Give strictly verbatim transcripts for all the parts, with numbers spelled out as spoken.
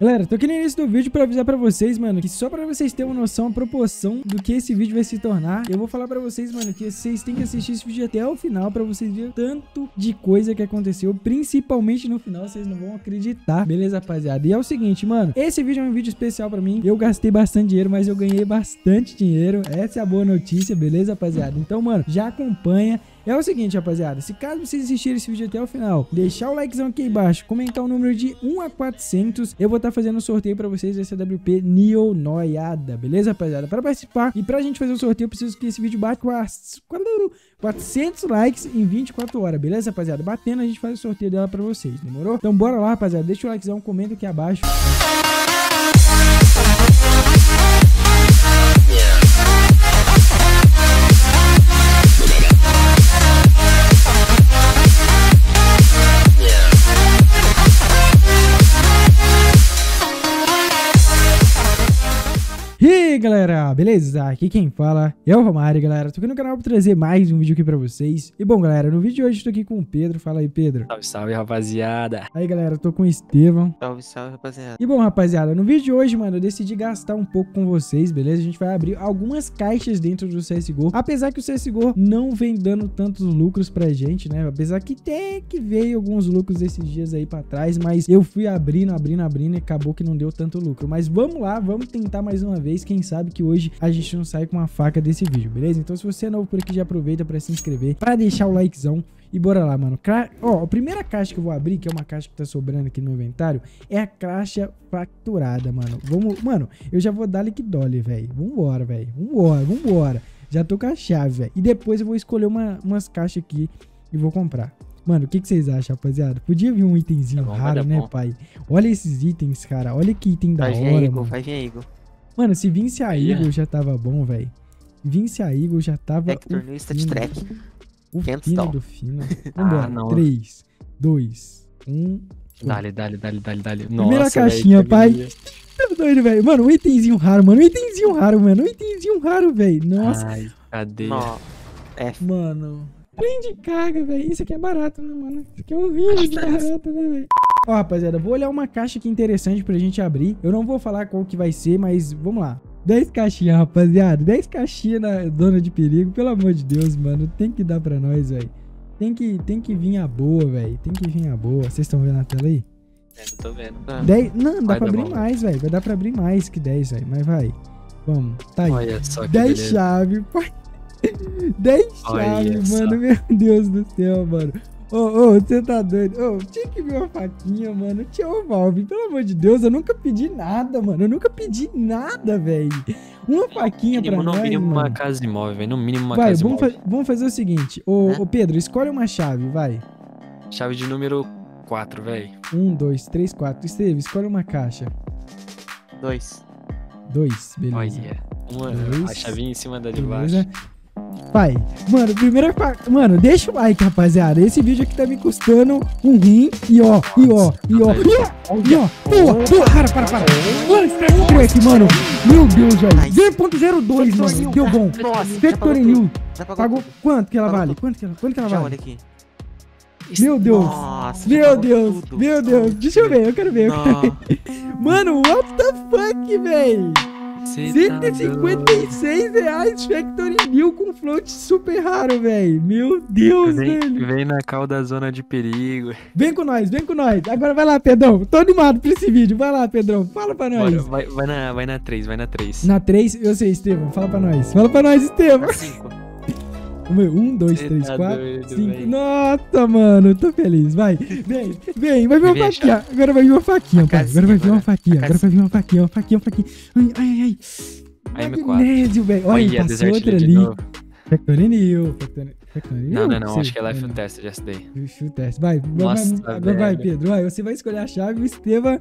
Galera, tô aqui no início do vídeo pra avisar pra vocês, mano, que só pra vocês terem uma noção, a proporção do que esse vídeo vai se tornar, eu vou falar pra vocês, mano, que vocês têm que assistir esse vídeo até o final pra vocês verem tanto de coisa que aconteceu, principalmente no final, vocês não vão acreditar, beleza, rapaziada? E é o seguinte, mano, esse vídeo é um vídeo especial pra mim, eu gastei bastante dinheiro, mas eu ganhei bastante dinheiro, essa é a boa notícia, beleza, rapaziada? Então, mano, já acompanha. É o seguinte, rapaziada, se caso vocês assistirem esse vídeo até o final, deixar o likezão aqui embaixo, comentar o número de um a quatrocentos, eu vou estar tá fazendo um sorteio pra vocês dessa W P Neo Noiada, beleza, rapaziada? Pra participar e pra gente fazer o um sorteio, eu preciso que esse vídeo bate quatrocentos likes em vinte e quatro horas, beleza, rapaziada? Batendo, a gente faz o sorteio dela pra vocês, demorou? Então bora lá, rapaziada, deixa o likezão, comenta aqui abaixo. Galera, beleza? Aqui quem fala é o Romário, galera. Tô aqui no canal pra trazer mais um vídeo aqui pra vocês. E bom, galera, no vídeo de hoje eu tô aqui com o Pedro. Fala aí, Pedro. Salve, salve, rapaziada. Aí, galera, eu tô com o Estevão. Salve, salve, rapaziada. E bom, rapaziada, no vídeo de hoje, mano, eu decidi gastar um pouco com vocês, beleza? A gente vai abrir algumas caixas dentro do C S G O. Apesar que o C S G O não vem dando tantos lucros pra gente, né? Apesar que até que veio alguns lucros esses dias aí pra trás, mas eu fui abrindo, abrindo, abrindo e acabou que não deu tanto lucro. Mas vamos lá, vamos tentar mais uma vez, quem sabe que hoje a gente não sai com a faca desse vídeo, beleza? Então se você é novo por aqui, já aproveita pra se inscrever, pra deixar o likezão e bora lá, mano. Cra... Ó, a primeira caixa que eu vou abrir, que é uma caixa que tá sobrando aqui no meu inventário, é a caixa fracturada, mano. Vamos... Mano, eu já vou dar liquidole, velho. Vambora, velho. Vambora, vambora. Já tô com a chave, velho. E depois eu vou escolher uma, umas caixas aqui e vou comprar. Mano, o que, que vocês acham, rapaziada? Podia vir um itemzinho tá bom, raro, né, bom. pai? Olha esses itens, cara. Olha que item da faz hora, aí, mano. Faz aí, Igor. Mano, se vince a Eagle já tava bom, velho. Vince a Eagle já tava Hector no StatTrak. O fino do fino. Vambora. Ah, três, dois, um... Dale, dale, dale, dale, dale. Primeira nossa, caixinha, véio, pai. Tá doido, velho. Mano, um itemzinho raro, mano. Um itemzinho raro, mano. Um itemzinho raro, velho. Nossa. Ai, cadê? No... É. Mano. Trem de carga, velho. Isso aqui é barato, né, mano? Isso aqui é horrível de barato, né, velho? Ó, rapaziada, vou olhar uma caixa aqui interessante pra gente abrir. Eu não vou falar qual que vai ser, mas vamos lá. dez caixinhas, rapaziada. dez caixinhas na Zona de Perigo. Pelo amor de Deus, mano. Tem que dar pra nós, velho. Tem que, tem que vir a boa, velho. Tem que vir a boa. Vocês estão vendo na tela aí? É, eu tô vendo. Tá. dez... Não, dá pra abrir bom, mais, velho. Vai dar pra abrir mais que dez, velho. Mas vai. Vamos. Tá aí. Olha só que dez chaves, pai. dez chaves, mano. Só. Meu Deus do céu, mano. Ô, ô, você tá doido? Ô, oh, tinha que ver uma faquinha, mano. Tinha o Valve. Pelo amor de Deus, eu nunca pedi nada, mano. Eu nunca pedi nada, velho. Uma faquinha mínimo, pra nós, No mínimo, mano. Uma casa imóvel, velho. No mínimo, uma vai, casa vamos imóvel. Fa vamos fazer o seguinte. Ô, é? ô, Pedro, escolhe uma chave, vai. Chave de número quatro, velho. um, dois, três, quatro. Esteve, escolhe uma caixa. dois. dois, beleza. Olha, uma, dois, a chavinha em cima da de beleza. baixo. Pai, mano, primeira faca. Mano, deixa o like, rapaziada. Esse vídeo aqui tá me custando um rim. E ó, e ó, e ó, e ó, e ó. Boa, boa, para, para, para. Mano, estragou o crack, mano. Meu Deus, velho. zero ponto zero dois, mano. Deu bom. Factory New. Pagou quanto que ela vale? Quanto que ela, quanto que ela vale? Meu Deus. Nossa, meu Deus, tudo. meu Deus. Deixa eu ver, eu quero ver. Eu quero ver. Mano, what the fuck, velho? cento e cinquenta e seis reais Factory New com float super raro, velho. Meu Deus, vem, velho. Vem na cal da Zona de Perigo. Vem com nós, vem com nós. Agora vai lá, Pedrão. Tô animado pra esse vídeo. Vai lá, Pedrão. Fala pra nós. Bora, vai, vai, na, vai na três, vai na três. Na três, eu sei, Estevão. Fala pra nós. Fala pra nós, Estevão. um, dois, três, quatro, cinco. Nossa, mano, tô feliz. Vai, vem, vem, vai vir uma faquinha. Agora vai vir uma faquinha, pai. Agora vai vir uma faquinha. Agora vai vir uma faquinha, uma faquinha, uma faquinha. Ai, ai, ai. Magnésio, velho. Olha, passou outra ali. Factory New. Não, não, não. Acho que é Life Test, já sei. Life Test. Vai, vai, Pedro. Vai, você vai escolher a chave, o Estevão.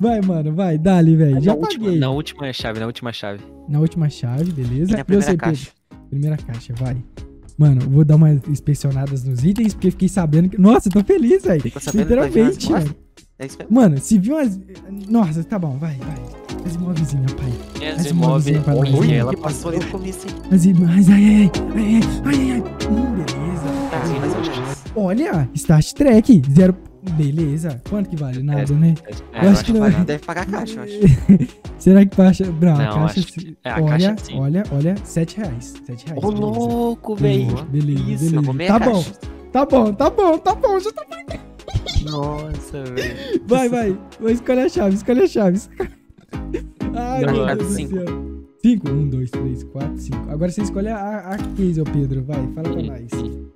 Vai, mano, vai. Dá-lhe, velho. Já paguei. Na última chave, na última chave. Na última chave, beleza. Eu sei, Pedro. Primeira caixa, vai. Mano, vou dar umas inspecionadas nos itens, porque fiquei sabendo que... Nossa, eu tô feliz, velho. Literalmente, velho. Mano, se viu umas... Nossa, tá bom, vai, vai. As imóvezinhas, pai. As imóveis. Oi, ela passou ali no começo, hein. As imóveis, ai, ai, ai, ai, ai, ai. Hum, beleza. Olha, StatTrak, zero... Beleza. Quanto que vale? Nada, é, né? É, eu acho que não... deve pagar a caixa, eu acho. Será que baixa? Não, não, a caixa... Que... É, a olha, caixa sim. Olha, olha, sete reais. sete reais. Ô, beleza. Louco, velho. Beleza, isso, beleza. Eu vou tá bom, tá bom, tá bom, tá bom. Já tá brincando. Nossa, velho. Vai, vai. Vou escolher a chave, escolhe a chave. Ai, não, meu Deus do céu. cinco? um, dois, três, quatro, cinco. Agora você escolhe a, a case, ô Pedro. Vai, fala pra nós.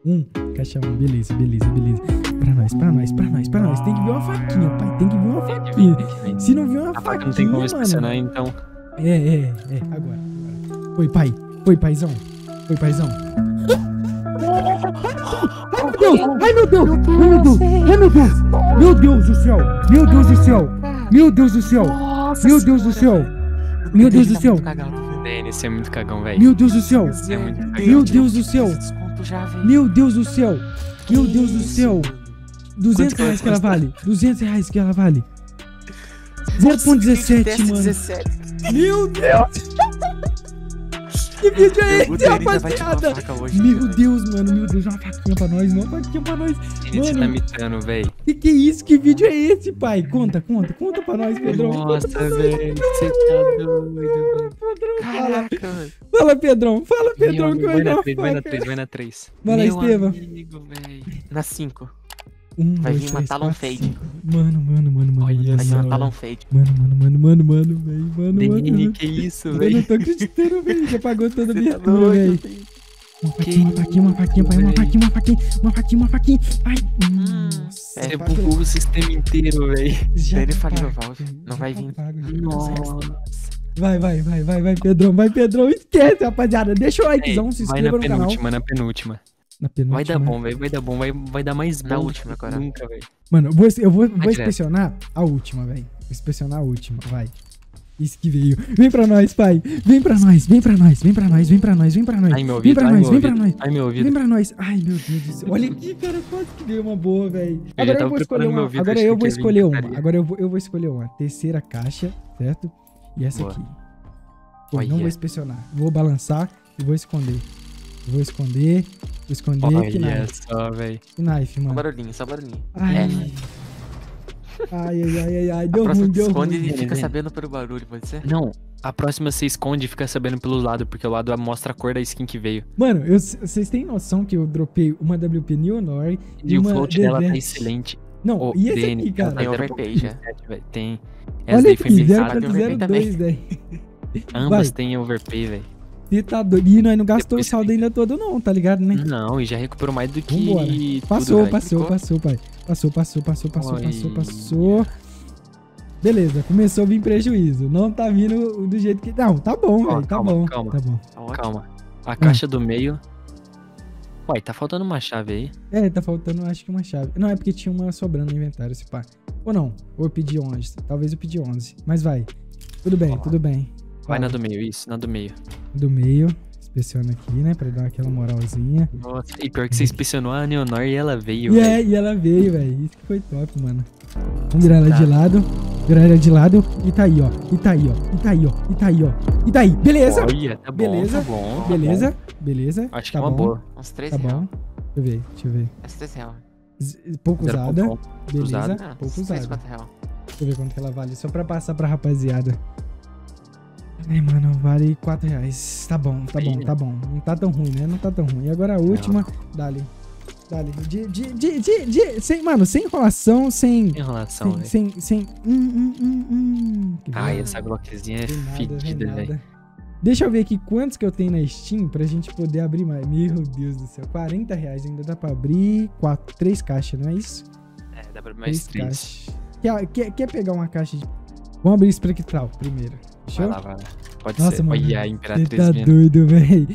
um, caixão. Beleza, beleza, beleza. Pra nós, pra nós, pra nós, pra nós. Tem que vir uma faquinha, pai. Tem que vir uma faquinha. Se não vir uma faquinha, não tem como inspecionar, então. É, é, é. Agora, agora. Foi, pai. Foi, paizão. Foi, paizão. Ai, meu Deus. Ai, meu Deus. Ai, meu Deus. Ai, meu Deus. Meu Deus do céu. Meu Deus do céu. Meu Deus do céu. Meu Deus do céu. Meu Deus do céu. D N X é muito cagão, velho. Meu Deus do céu. Meu Deus do céu. Meu Deus do céu. Meu Deus do céu. duzentos reais que ela vale. duzentos reais que ela vale. zero ponto dezessete, mano. Meu Deus. Que vídeo é esse, rapaziada? Meu Deus, mano. Meu Deus, uma faquinha pra nós. Uma faquinha pra nós. Ele tá mitando, velho. Que que é isso? Que vídeo é esse, pai? Conta, conta. Conta pra nós, Pedrão. Nossa, velho. Você tá doido, velho. Caraca, velho. Fala, Pedrão. Fala, Pedrão. Vai na três, vai na três, vai na três. Vai lá, Estevam. Na cinco. Vai vir uma Talon Fade. Mano, mano, mano, mano. Olha, vai vir uma Talon Fade. Mano, mano, mano, mano, mano, velho. Mano, mano. Que isso, velho? Eu não tô acreditando, velho. Já pagou toda a minha cura, velho. Uma faquinha, uma faquinha, uma faquinha, pai. Uma faquinha, uma faquinha, uma faquinha, uma faquinha. Ai, nossa. Você bugou o sistema inteiro, velho. Ele falhou, Valve. Não vai vir. Nossa. Vai, vai, vai, vai, vai, Pedrão. Vai, Pedrão. Esquece, rapaziada. Deixa o likezão, se inscreva no canal. Na penúltima, na penúltima. Na vai dar bom, velho. Vai dar bom. Vai, vai dar mais bom. Na última, agora. Nunca, velho. Mano, eu vou, eu vou, vou inspecionar a última, velho. Vou inspecionar a última, vai. Isso que veio. Vem pra nós, pai. Vem pra nós, vem pra nós, vem pra nós, vem pra nós, vem pra nós. Ai, meu ouvido. Vem pra nós, vem pra nós. Ai, meu ouvido. Vem pra nós. Ai, meu Deus do céu. Olha aqui, cara. Quase que veio uma boa, velho. Agora eu vou escolher uma. Agora eu vou escolher uma. Agora eu vou, eu vou escolher uma. Terceira caixa, certo? E essa boa. Aqui. Pô, não vou inspecionar. Vou balançar e vou esconder. Vou esconder, vou esconder. Olha que knife. Só, velho. Knife, mano. Só barulhinho, só barulhinho. Ai, ai, ai, ai, ai, ai. Deu ruim, deu ruim. A próxima esconde e fica sabendo pelo barulho, pode ser? Não, a próxima você esconde e fica sabendo pelo lado, porque o lado mostra a cor da skin que veio. Mano, eu, vocês têm noção que eu dropei uma W P Neonor e, e o float dela tá excelente. Não, o e esse D N, aqui, cara? Tem overpay já. Tem. Essa daí foi pensada, tem overpay também. Ambas tem overpay, velho. E tá doido. E nós não gastou o saldo ainda todo não, tá ligado, né? Não, e já recuperou mais do que Vambora. tudo. Passou, velho. passou, Ficou? passou, pai. Passou, passou, passou, passou, Oi. passou, passou. Beleza, começou a vir prejuízo. Não tá vindo do jeito que... Não, tá bom, oh, velho, tá bom. Calma, tá bom. Calma. calma. A caixa ah. do meio... Ué, tá faltando uma chave aí. É, tá faltando, acho que uma chave. Não, é porque tinha uma sobrando no inventário, se pá. Ou não, ou eu pedi onze. Talvez eu pedi onze, mas vai. Tudo bem, oh. tudo bem. Vai na do meio, isso, na do meio. Do meio, inspeciono aqui, né, pra dar aquela moralzinha. Nossa, e pior que você inspecionou a Neonor e ela veio, velho. É, e ela veio, velho, isso que foi top, mano. Vamos virar ela de lado, virar ela de lado, e tá aí, ó, e tá aí, ó, e tá aí, ó, e tá aí, ó, e tá aí, beleza? Olha, tá bom, beleza, tá bom, tá beleza, bom. beleza. Acho que tá é uma bom. boa. Uns três tá real. Bom. Deixa eu ver, deixa eu ver. Uns três real. Pouco usada, pouco, pouco. beleza, usada. Ah, pouco usada. Quatro real. Deixa eu ver quanto que ela vale, só pra passar pra rapaziada. Ai, mano, vale quatro reais. Tá bom, tá bom, tá bom. Não tá tão ruim, né? Não tá tão ruim. E agora a última, dali. Dali. De, de, de, de, de, sem, mano, sem enrolação, sem... Sem enrolação, velho. Sem, sem, sem... Hum, hum, hum, hum. Ai, essa bloquezinha é fedida, velho. Deixa eu ver aqui quantos que eu tenho na Steam pra gente poder abrir mais. Meu Deus do céu. quarenta reais ainda dá pra abrir quatro, três caixas, não é isso? É, dá pra abrir mais três. Quer, quer, quer pegar uma caixa de... Vamos abrir o espectral primeiro. Vai lá, vai lá. Pode Nossa, ser. Mano, Olha a Imperatriz você tá mesmo. doido, velho.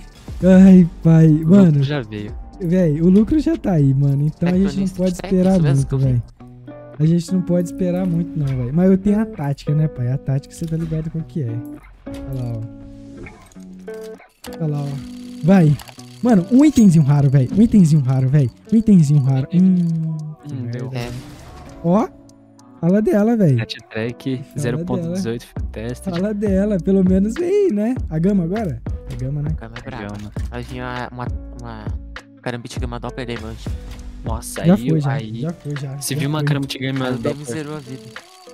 Ai, pai. O mano, lucro já veio. Velho, o lucro já tá aí, mano. Então é a gente não pode esperar muito, velho. A gente não pode esperar muito, não, velho. Mas eu tenho a tática, né, pai? A tática você tá ligado com o que é. Olha lá, ó. Olha lá, ó. Vai. Mano, um itemzinho raro, velho. Um itemzinho raro, velho. Um itemzinho raro. Hum. hum deu. É. Ó. Fala dela, velho. StatTrak zero ponto dezoito, teste. Fala dela, pelo menos veio, né? A gama agora? A gama, né? A gama é brava. Vai vir uma, uma, uma... Carambite gama doppler, mano. Nossa, já aí... Foi, já, aí já foi, já. Se já viu uma Caramity Game... Mas deve zerou a vida.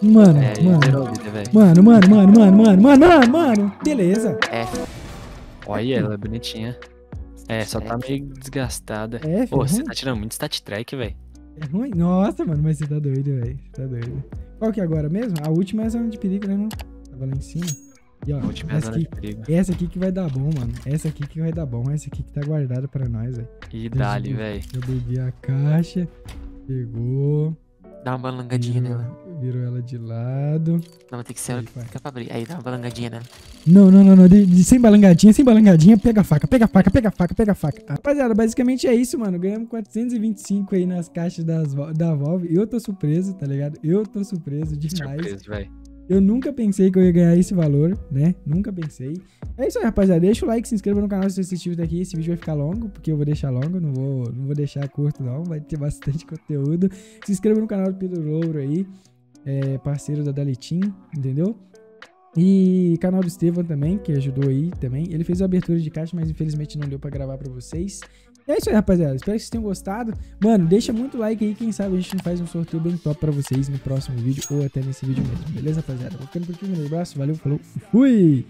Mano, é, mano. Zerou a vida, velho. Mano, mano, mano, mano, mano, mano, mano. Beleza. É. Olha é, ela, é bonitinha. É, só tá meio desgastada. É, pô, você tá tirando muito StatTrak, velho. É ruim? Nossa, mano, mas você tá doido, velho. Tá doido. Qual que é agora mesmo? A última é a Zona de Perigo, né, não? Tava lá em cima. E, ó, a última é a Zona de Perigo. Essa aqui que vai dar bom, mano. Essa aqui que vai dar bom. Essa aqui que tá guardada pra nós, velho. E dali, velho. Eu bebi a caixa. Pegou. Dá uma balangadinha virou, nela. Virou ela de lado. Não, mas tem que ser aí, ela que fica pra abrir. Aí, dá uma balangadinha nela. Não, não, não, não. De, de, sem balangadinha, sem balangadinha. Pega a faca, pega a faca, pega a faca, pega a faca. Rapaziada, basicamente é isso, mano. Ganhamos quatrocentos e vinte e cinco aí nas caixas das, da Valve. Eu tô surpreso, tá ligado? Eu tô surpreso demais. Surpreso, velho. Eu nunca pensei que eu ia ganhar esse valor, né? Nunca pensei. É isso aí, rapaziada. Deixa o like, se inscreva no canal se você assistiu isso daqui. Esse vídeo vai ficar longo, porque eu vou deixar longo. Não vou, não vou deixar curto, não. Vai ter bastante conteúdo. Se inscreva no canal do Pedro Louro aí. É, parceiro da Dalitim, entendeu? E canal do Estevão também, que ajudou aí também. Ele fez a abertura de caixa, mas infelizmente não deu pra gravar pra vocês. É isso aí, rapaziada. Espero que vocês tenham gostado. Mano, deixa muito like aí. Quem sabe a gente não faz um sorteio bem top pra vocês no próximo vídeo ou até nesse vídeo mesmo. Beleza, rapaziada? Vou ficando por aqui. Um abraço. Valeu, falou. Fui!